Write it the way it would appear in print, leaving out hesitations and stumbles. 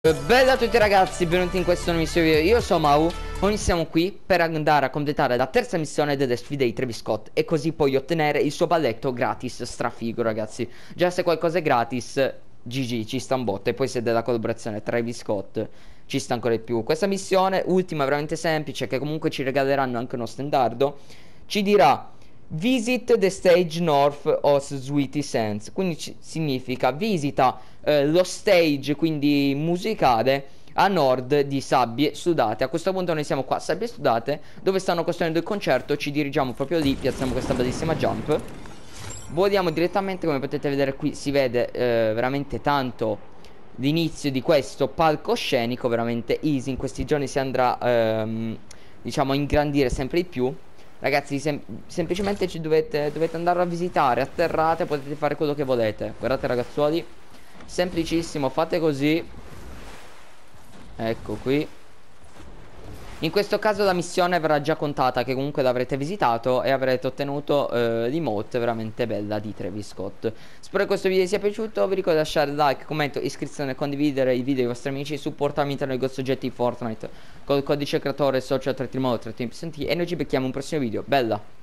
Bella a tutti ragazzi, benvenuti in questo nuovo video. Io sono Mau, oggi siamo qui per andare a completare la terza missione delle sfide di Travis Scott e così poi ottenere il suo balletto gratis strafigo ragazzi. Già se qualcosa è gratis, GG, ci sta un botto. E poi se della collaborazione Travis Scott ci sta ancora di più. Questa missione ultima è veramente semplice, che comunque ci regaleranno anche uno standardo. Ci dirà visit the stage north of Sweaty Sands, quindi significa visita lo stage, quindi musicale, a nord di Sabbie Sudate. A questo punto noi siamo qua a Sabbie Sudate, dove stanno costruendo il concerto. Ci dirigiamo proprio lì, piazziamo questa bellissima jump, voliamo direttamente. Come potete vedere qui si vede veramente tanto l'inizio di questo palcoscenico, veramente easy. In questi giorni si andrà diciamo a ingrandire sempre di più. Ragazzi, semplicemente ci dovete andare a visitare. Atterrate, potete fare quello che volete. Guardate ragazzuoli, semplicissimo, fate così. Ecco qui. In questo caso la missione verrà già contata, che comunque l'avrete visitato e avrete ottenuto l'emote veramente bella di Travis Scott. Spero che questo video vi sia piaciuto. Vi ricordo di lasciare like, commento, iscrizione, condividere il video ai vostri amici, supportarmi all'interno dei vostri oggetti Fortnite col codice creatore social 339 3TMPST. E noi ci becchiamo in un prossimo video. Bella!